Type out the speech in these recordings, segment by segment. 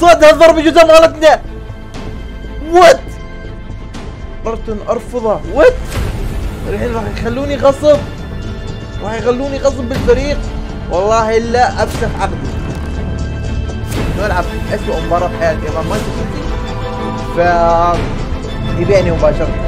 صاد هالضربة جزاء مالتنا. وات برتون ارفضه. وات الحين راح يخلوني غصب، راح يخلوني غصب بالفريق. والله لا افسخ عقدي. نلعب اسوء مباراة بحياتي امام مانشستر سيتي، ف يبيعني مباشرة.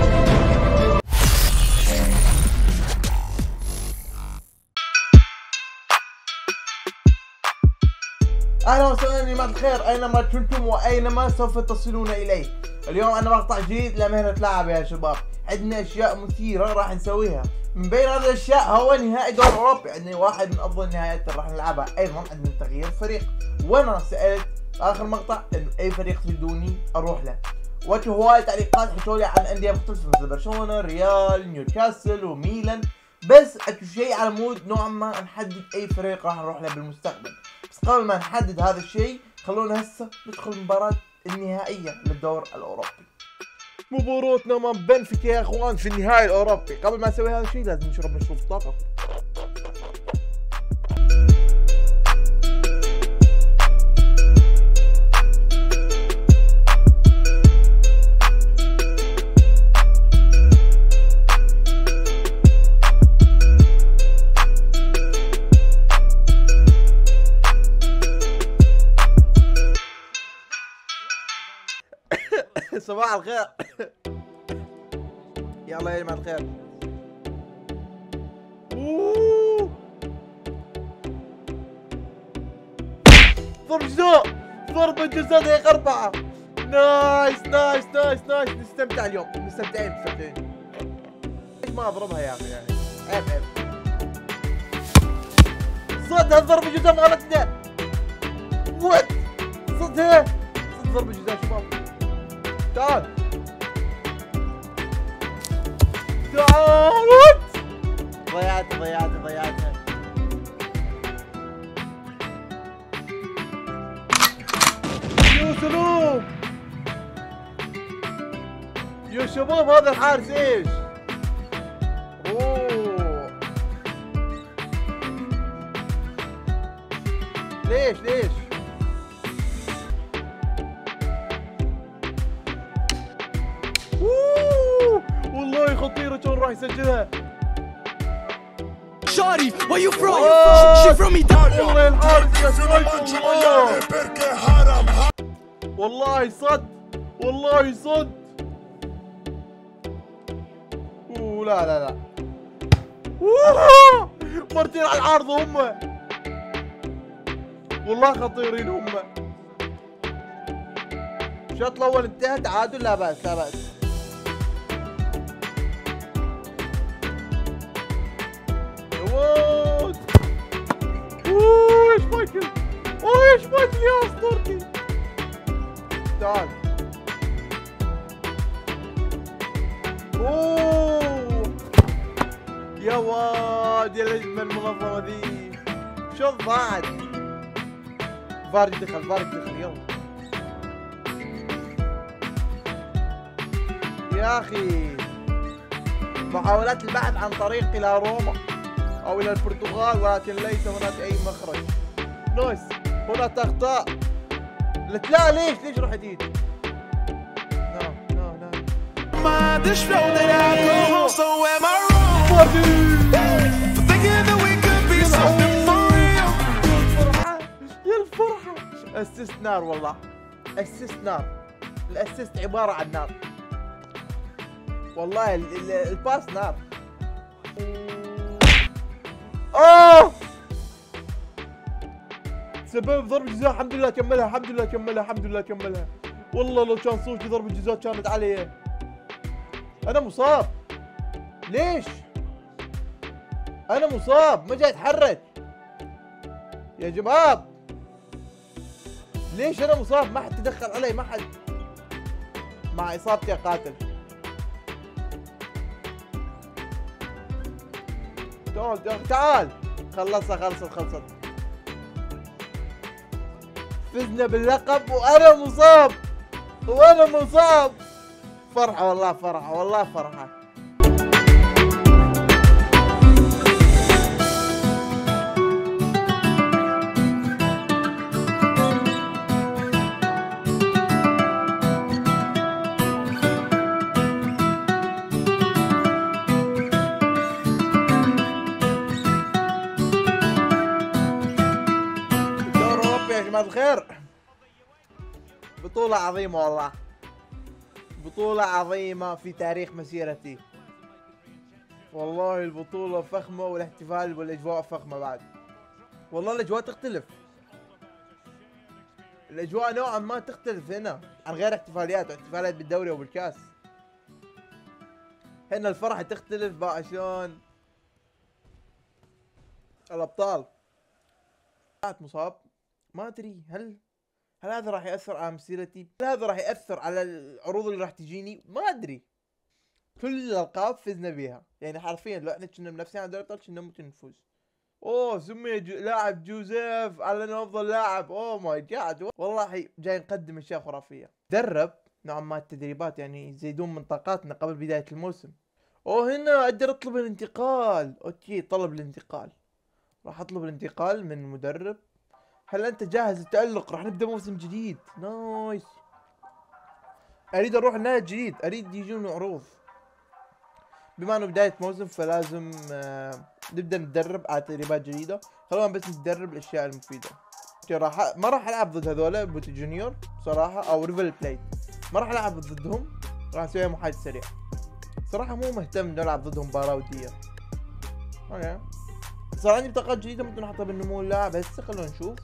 اهلا وسهلا يا جماعة الخير اينما كنتم واينما سوف تصلون اليه. اليوم انا مقطع جديد لمهنة لاعب يا شباب. عندنا اشياء مثيرة راح نسويها، من بين هذه الاشياء هو نهائي دوري اوروبي. عندنا واحد من افضل النهائيات راح نلعبها، ايضا عندنا تغيير فريق. وانا سالت اخر مقطع انه اي فريق تبدوني اروح له، وجه هواي تعليقات حكوا لي عن اندية مختلفة مثل برشلونة، ريال، نيوكاسل وميلان، بس اكو شيء على مود نوعا ما نحدد اي فريق راح نروح له بالمستقبل. بس قبل ما نحدد هذا الشيء خلونا هسه ندخل المباراة النهائية للدور الاوروبي. مباراتنا مع بنفيكا يا اخوان في النهائي الاوروبي. قبل ما نسوي هذا الشيء لازم نشرب مشروب طاقة. صباح الخير. يلا يا جماعة الخير. ضربة جزاء، ضربة جزاء دقيقة 4. نايس نايس نايس نايس. نستمتع اليوم، مستمتعين. ليش ما اضربها يا اخي يعني؟ عيب عيب. صدها ضربة جزاء مالتنا. وات صدها، صد ضربة جزاء شباب. تعال تعال. ضيعتها. يا سلام يا شباب. هذا الحارس ايش؟ اوه ليش خطيرة شلون راح يسجلها. شاري وين يو فروم؟ شي فروم ايطاليا. والله الحارس يا والله صد. اوه لا مرتين على العارض هم. والله خطيرين هم. الشوط الاول انتهى تعادل. لا بأس. ايش مايكل يا اسطورتي. تعال. اوه يا واد يا الهجمه المنظمه ذي. شو ضاعت؟ فار دخل يلا يا اخي. محاولات البحث عن طريق الى روما او الى البرتغال ولكن ليس هناك اي مخرج. نايس. هناك اخطاء. لا ليش روح جديد. نو ما دش فوق دراعه. سو ام اي يا الفرحه. اسست نار والله. الاسست عباره عن نار. والله الباس نار. اوه سبب ضربة جزاء. الحمد لله كملها. والله لو كان صوتي ضربة جزاء كانت علي. انا مصاب ما جاي اتحرك يا جماعة. ليش انا مصاب؟ ما حد تدخل علي، ما حد. مع اصابتي اقاتل. تعال. خلصت. فزنا باللقب وانا مصاب. فرحة والله. مساء الخير. بطولة عظيمة والله، بطولة عظيمة في تاريخ مسيرتي والله. البطولة فخمة والاحتفال والاجواء فخمة بعد. والله الاجواء تختلف، الاجواء نوعا ما تختلف هنا عن غير احتفاليات واحتفالات بالدوري وبالكاس. هنا الفرحة تختلف بقى شلون. الابطال مصاب، ما ادري هل هذا راح ياثر على مسيرتي؟ هل هذا راح ياثر على العروض اللي راح تجيني؟ ما ادري. كل الالقاب فزنا بيها، يعني حرفيا لو احنا كنا منافسين على دوري الابطال كنا ممكن نفوز. اوه سمي لاعب جوزيف على افضل لاعب، اوه ماي جاد. والله جاي نقدم اشياء خرافيه. درب نوعا ما التدريبات يعني يزيدون من طاقاتنا قبل بدايه الموسم. اوه هنا اقدر اطلب الانتقال، اوكي طلب الانتقال. راح اطلب الانتقال من مدرب. هل انت جاهز للتألق؟ راح نبدا موسم جديد، نايس. اريد اروح نادي جديد، اريد يجون عروض. بما انه بداية موسم فلازم نبدا نتدرب على تدريبات جديده. خلونا بس نتدرب الاشياء المفيده. ما راح العب ضد هذول بوتي جونيور صراحه، او ريفل بلاي ما راح العب ضدهم، راح اسوي محايد سريع صراحه. مو مهتم نلعب ضدهم مباراه وديه. اوكي صار عندي بطاقات جديده ممكن احطها بالنمو اللاعب هسه، خلونا نشوف.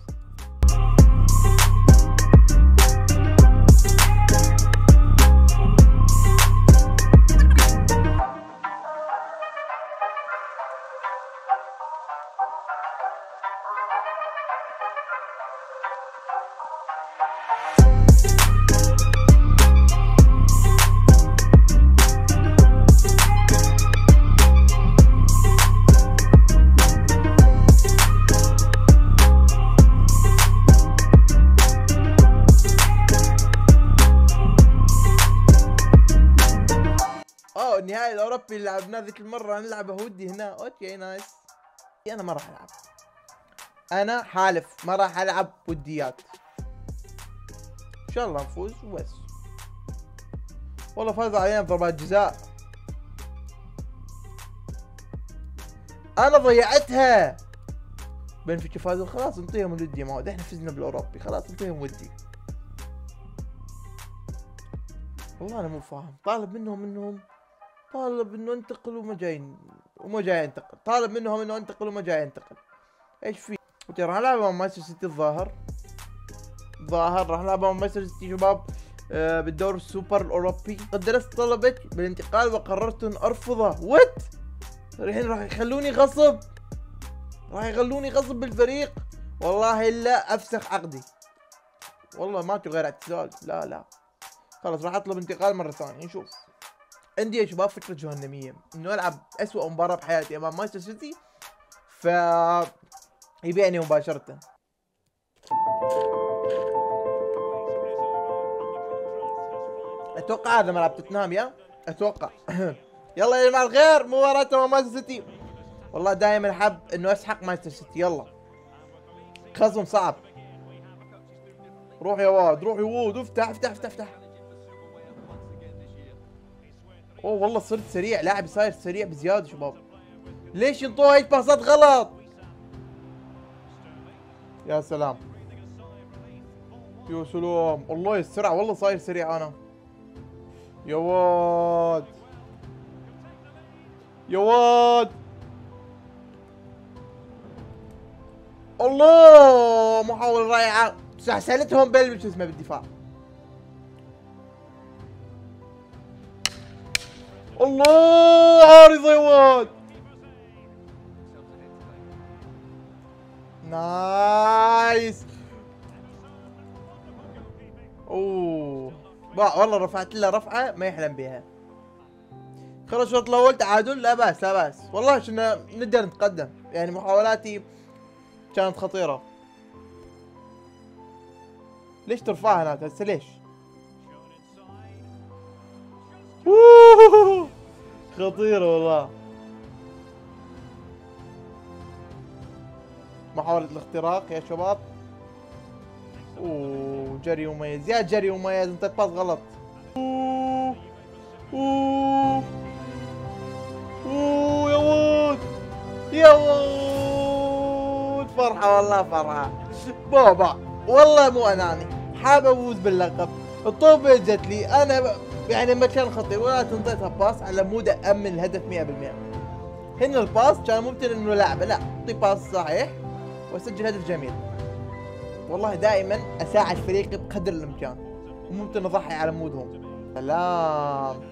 النهائي الاوروبي اللي لعبناه ذيك المره هنلعبه ودي هنا، اوكي نايس. انا ما راح العب، انا حالف ما راح العب وديات. ان شاء الله نفوز وبس. والله فاز علينا ضربات جزاء، انا ضيعتها. بنفيكا فازوا، خلاص انطيهم الودي. ما احنا فزنا بالاوروبي، خلاص انطيهم ودي. والله انا مو فاهم، طالب منهم طالب انه انتقل وما جاي ينتقل، طالب منهم انه انتقل وما جاي ينتقل. ايش في؟ راح نلعب مع مانشستر سيتي الظاهر راح نلعب مع مانشستر سيتي شباب بالدور السوبر الاوروبي. قد درست طلبك بالانتقال وقررت ان ارفضه. وات؟ الحين راح يخلوني غصب، بالفريق. والله الا افسخ عقدي، والله ماكو غير اعتزال. لا خلاص راح اطلب انتقال مره ثانيه نشوف. عندي يا شباب فكره جهنميه انه العب اسوء مباراه بحياتي امام مانشستر سيتي، ف يبيعني مباشره. اتوقع هذا ملعب توتنهام، اتوقع. يلا يا جماعه الخير، مباراه امام مانشستر سيتي. والله دائما احب انه اسحق مانشستر سيتي. يلا خصم صعب. روح يا واد، افتح افتح افتح افتح. اوه والله صرت سريع، لاعب صاير سريع بزياده شباب. ليش ينطوها هيك باصات غلط؟ يا سلام يا سلام، الله يا السرعه، والله صاير سريع انا. يا واد الله، محاولة رائعة سحسلتهم شو اسمه بالدفاع. الله عارضة يا واد، نايس. اوه والله رفعت له رفعة ما يحلم بها. خلص الشوط الأول تعادل، لا بأس والله كنا نقدر نتقدم، يعني محاولاتي كانت خطيرة. ليش ترفعها هناك هسه ليش؟ خطيرة والله. محاولة الاختراق يا شباب. اوه جري مميز، يا جري مميز، انت تباص غلط. اوه اوه اوه يا ود فرحة والله فرحة. بابا والله مو اناني، حاب افوز باللقب، الطوبه جت لي، انا يعني مكان خطير ولا انطيتها باس على مود امن الهدف 100%. هنا الباس كان ممكن انه لعبه، لا، اعطي باس صحيح واسجل هدف جميل. والله دائما اساعد فريقي بقدر الامكان، وممكن اضحي على مودهم. سلام.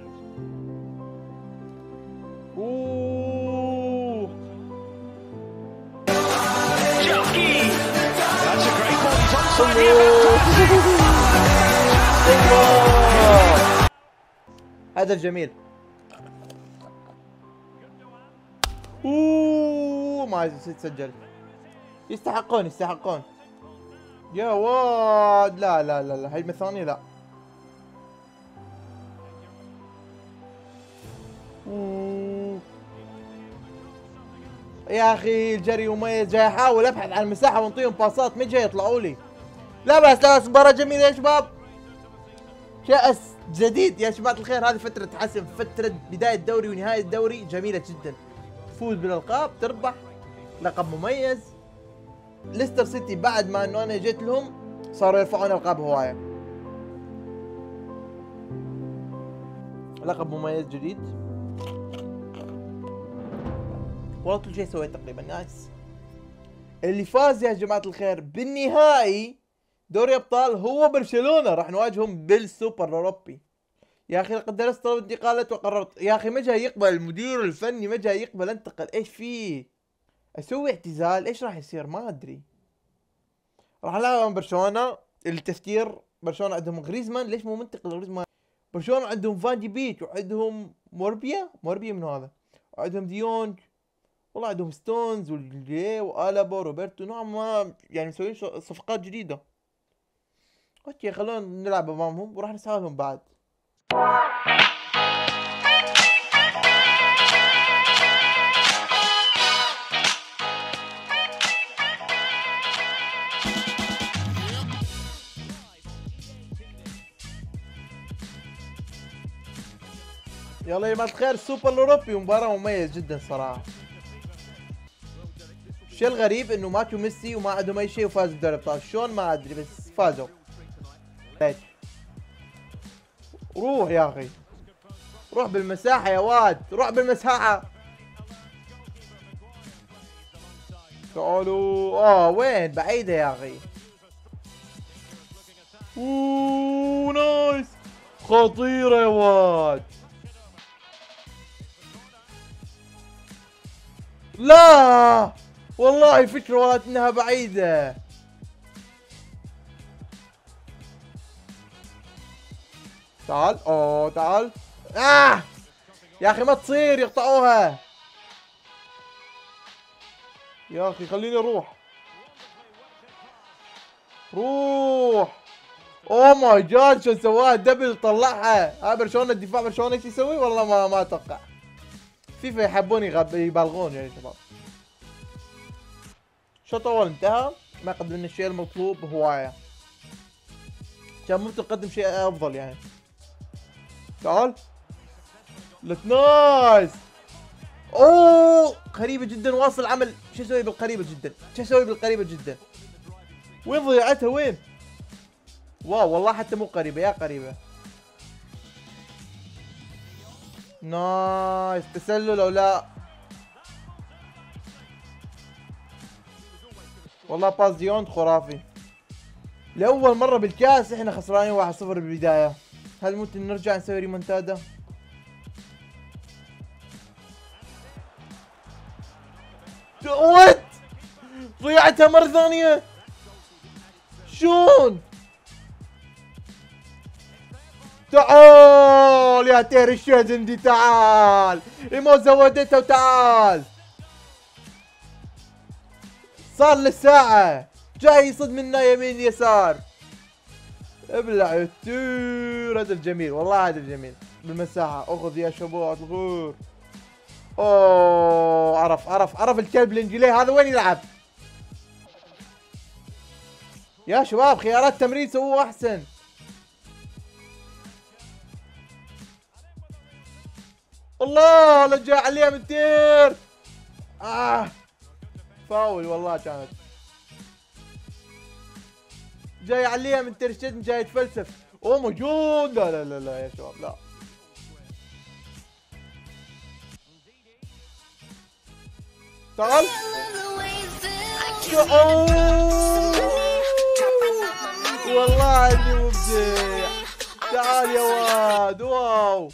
هدف جميل. ما سجل. يستحقون يستحقون. يا واد لا لا لا لا، هاي المثانية لا. يا اخي الجري وميز، جاي احاول ابحث عن المساحة وانطيهم باصات مجا يطلعوا لي. لا بأس لا بأس، مباراة جميلة يا شباب. كأس جديد يا شباب الخير، هذه فترة حسم، فترة بداية الدوري ونهاية الدوري جميلة جدا. تفوز بالألقاب، تربح لقب مميز. ليستر سيتي بعد ما انه انا جيت لهم صاروا يرفعون ألقاب هواية. لقب مميز جديد. والله كل شيء سويت تقريبا، نايس. اللي فاز يا جماعة الخير بالنهائي دوري ابطال هو برشلونه، راح نواجههم بالسوبر الاوروبي. يا اخي لقد درست طلب انتقالات وقررت، يا اخي ما جاي يقبل المدير الفني، ما جاي يقبل انتقل، ايش فيه؟ اسوي اعتزال؟ ايش راح يصير؟ ما ادري. راح العب برشلونه، التفكير برشلونه عندهم غريزمان، ليش مو منتقل غريزمان؟ برشلونه عندهم فاندي بيت، وعندهم موربيا، موربيا من هذا، وعندهم ديونج، والله عندهم ستونز والجي والابا روبرتو، نوعا ما يعني مسويين صفقات جديده. اوكي خلونا نلعب امامهم وراح نساعدهم بعد. يلا يا جماعة الخير السوبر الاوروبي، مباراة مميزة جدا صراحة. الشيء الغريب انه ماتوا ميسي وما عندهم اي شيء وفازوا بدوري الابطال، شلون ما ادري بس فازوا. ليش؟ روح يا اخي، روح بالمساحة يا واد، روح بالمساحة. تعالوا، وين بعيدة يا اخي. نايس، خطيرة يا واد. لا والله فكرة وقت انها بعيدة. تعال، تعال، يا اخي ما تصير يقطعوها يا اخي، خليني اروح. روح، اوه ماي جاد شو سواها، دبل طلعها. هاي برشلونه، الدفاع برشلونه ايش يسوي؟ والله ما اتوقع. فيفا يحبون يبالغون يعني شباب. الشوط الاول انتهى، ما قدمنا الشيء المطلوب هوايه، كان ممكن نقدم شيء افضل يعني. تعال، نايس. قريبة جدا، واصل العمل. شو اسوي بالقريبة جدا؟ شو اسوي بالقريبة جدا؟ وين ضيعتها وين؟ واو والله حتى مو قريبة، يا قريبة. نايس، تسلل او لا؟ والله باس ديونج خرافي. لأول مرة بالكاس احنا خسرانين 1-0 بالبداية. هل ممكن نرجع نسوي ريمونتادا؟ وات؟ ضيعتها مرة ثانية؟ شلون؟ تعال يا تير الشهزندي، تعال إيمو زودتها وتعال. صار للساعة، جاي يصد منا يمين يسار. ابلع يتير، هدف جميل والله، هدف جميل بالمساحة. اخذ يا شباب الغور. عرف عرف عرف الكلب الانجليزي هذا وين يلعب؟ يا شباب خيارات تمرين سووها احسن. الله لا جاء عليها من تير. فاول والله كانت. جاي يعليها من ترشتن، جاي يتفلسف. اوه ماي جود، لا لا لا لا يا شباب لا. تعال. والله عادي مبدع. تعال يا واد، واو.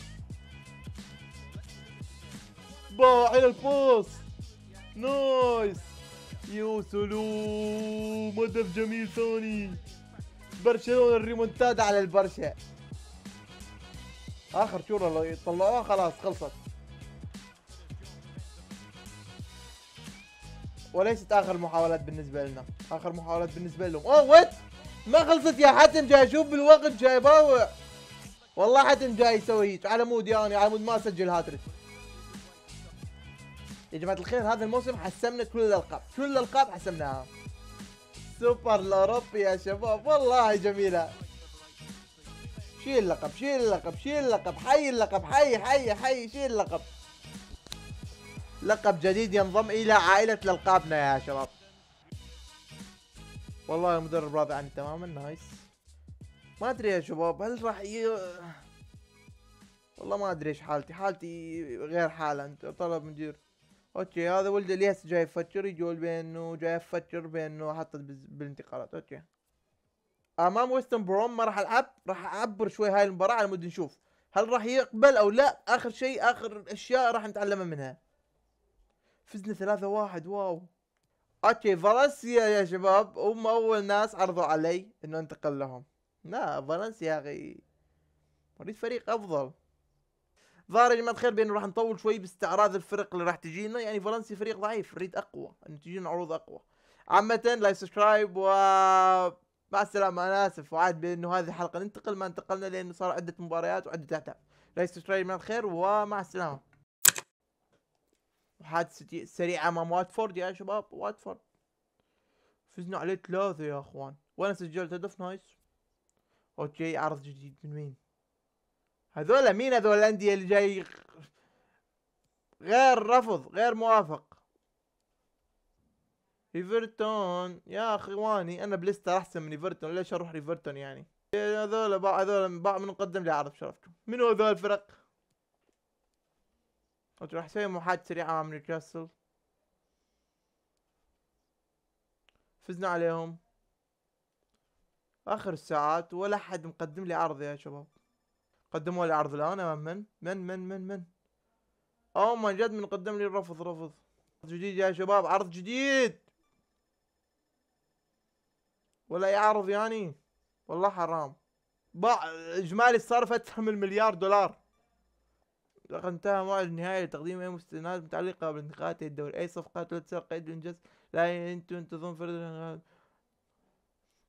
باو على البوست. نايس. يا سلام، هدف جميل ثاني. برشلونة الريمونتادا على البرشا. آخر شورة طلعوها خلاص خلصت. وليست آخر محاولات بالنسبة لنا، آخر محاولات بالنسبة لهم. أوه ويت، ما خلصت يا حاتم، جاي أشوف بالوقت، جاي باوع. والله حاتم جاي يسوي هيك على مود يعني، على مود ما أسجل هاتريك. يا جماعة الخير، هذا الموسم حسمنا كل الألقاب، كل الألقاب حسمناها. سوبر الأوروبي يا شباب، والله جميلة. شيل اللقب، شيل اللقب، شيل اللقب، حي اللقب، حي حي حي، شيل اللقب. لقب جديد ينضم الى عائلة القابنا يا شباب. والله المدرب راضي عني تماما، نايس. ما ادري يا شباب هل راح والله ما ادري ايش حالتي، حالتي غير حالة. انت طلب مدير اوكي، هذا ولد الياس جاي يفكر، يقول بانه جاي يفكر بانه حطت بالانتقالات. اوكي امام ويستن بروم ما راح العب، راح اعبر شوي هاي المباراة على مود نشوف هل راح يقبل او لا. اخر شيء، اخر اشياء راح نتعلمها منها. فزنا 3-1، واو. اوكي فالنسيا يا شباب، هم اول ناس عرضوا علي انه انتقل لهم. لا فالنسيا يا اخي اريد فريق افضل. ظاهر يا جماعه الخير بانه راح نطول شوي باستعراض الفرق اللي راح تجينا، يعني فالنسيا فريق ضعيف، نريد اقوى، انه تجينا عروض اقوى. عامة لايك سبسكرايب و مع السلامة. انا اسف وعاد بانه هذه الحلقة ننتقل، ما انتقلنا لانه صار عدة مباريات وعدة اهداف. لايك سبسكرايب يا جماعه الخير ومع السلامة. حادثة سريعة امام واتفورد يا شباب، واتفورد فزنا عليه 3 يا اخوان وانا سجلت هدف، نايس. اوكي عرض جديد من مين؟ هذول مين هذول الاندية اللي جاي غير رفض غير موافق؟ ايفرتون يا اخواني، انا بليستر احسن من ايفرتون، ليش اروح ايفرتون يعني؟ هذول باع، هذول باع من قدم لي عرض شرفتكم، منو هذول الفرق؟ راح اسوي محادثة سريعة امام نيوكاسل، فزنا عليهم اخر الساعات ولا حد مقدم لي عرض يا شباب. قدموا لي عرض الان امام من؟ من من من من؟ اوه ماي جاد، من قدم لي الرفض؟ رفض جديد يا شباب، عرض جديد ولا اي عرض يعني، والله حرام. باع اجمالي الصرف اكثر من $1 مليار. لقد انتهى موعد النهائي لتقديم اي مستندات متعلقه بالانتقالات الدوري، اي صفقات لا تساق قيد الانجاز، لا انتم انتظرون فرد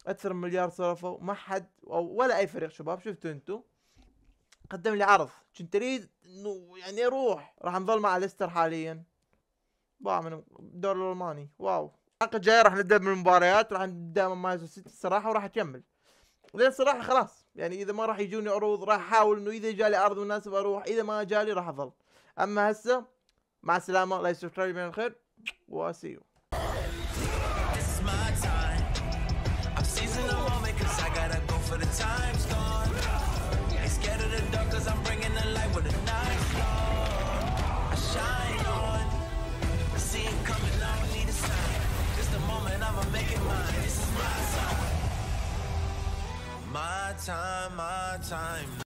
اكثر من $1 مليار صرفوا، ما حد ولا اي فريق شباب. شفتوا انتم قدم لي عرض، كنت اريد انه يعني اروح. راح نظل مع ليستر حاليا، باع من الدوري الالماني، واو. الحلقه الجايه راح نبدا بالمباريات، راح نبدا مع مانشستر سيتي الصراحه، وراح اكمل لين صراحة خلاص. يعني اذا ما راح يجوني عروض راح احاول انه اذا جالي عرض مناسب اروح، اذا ما جالي راح اظل. اما هسه مع السلامة، لا يسعدكم من الخير واسيو. My time, my time.